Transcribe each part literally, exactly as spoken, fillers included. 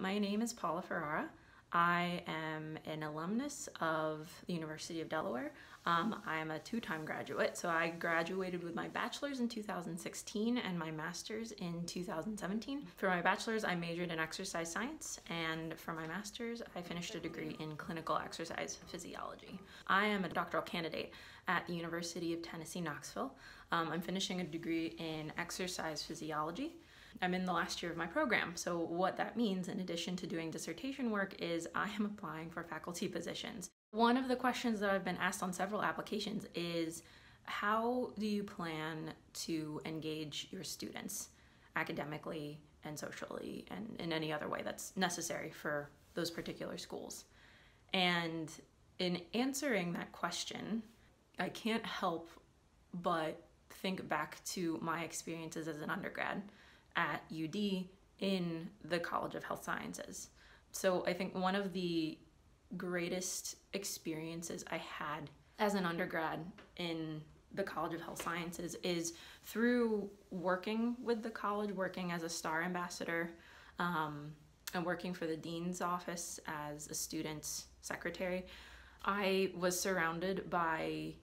Um, my name is Paula Ferrara. I am an alumnus of the University of Delaware. Um, I'm a two-time graduate, so I graduated with my bachelor's in two thousand sixteen and my master's in two thousand seventeen. For my bachelor's, I majored in exercise science, and for my master's, I finished a degree in clinical exercise physiology. I am a doctoral candidate at the University of Tennessee, Knoxville. Um, I'm finishing a degree in exercise physiology. I'm in the last year of my program, so what that means, in addition to doing dissertation work, is I am applying for faculty positions. One of the questions that I've been asked on several applications is, how do you plan to engage your students academically and socially and in any other way that's necessary for those particular schools? And in answering that question, I can't help but think back to my experiences as an undergrad at U D in the College of Health Sciences. So I think one of the greatest experiences I had as an undergrad in the College of Health Sciences is through working with the college, working as a STAR ambassador, um, and working for the dean's office as a student's secretary. I was surrounded by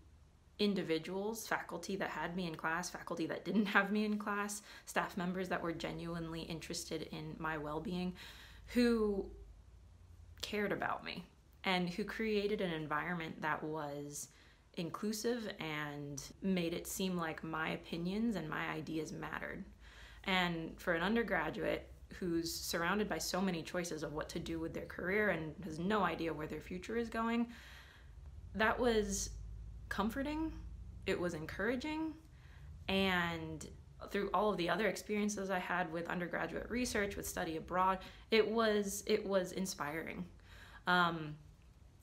individuals, faculty that had me in class, faculty that didn't have me in class, staff members that were genuinely interested in my well-being, who cared about me and who created an environment that was inclusive and made it seem like my opinions and my ideas mattered. And for an undergraduate who's surrounded by so many choices of what to do with their career and has no idea where their future is going, that was comforting, it was encouraging. And through all of the other experiences I had with undergraduate research, with study abroad, it was it was inspiring. Um,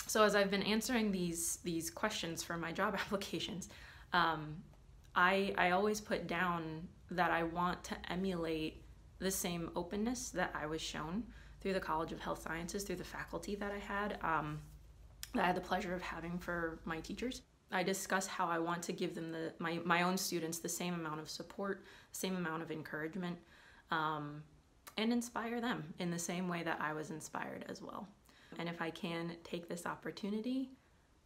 so as I've been answering these these questions for my job applications, um, I, I always put down that I want to emulate the same openness that I was shown through the College of Health Sciences, through the faculty that I had, um, that I had the pleasure of having for my teachers. I discuss how I want to give them the, my, my own students the same amount of support, same amount of encouragement, um, and inspire them in the same way that I was inspired as well. And if I can take this opportunity,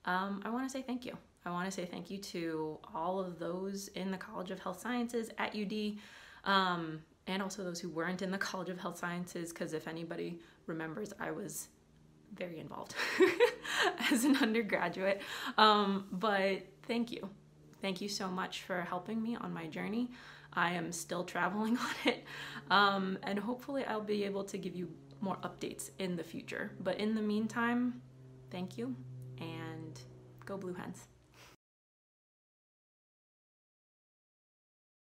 um, I want to say thank you. I want to say thank you to all of those in the College of Health Sciences at U D, um, and also those who weren't in the College of Health Sciences, because if anybody remembers, I was very involved as an undergraduate. Um, but thank you. Thank you so much for helping me on my journey. I am still traveling on it. Um, and hopefully I'll be able to give you more updates in the future. But in the meantime, thank you and go Blue Hens.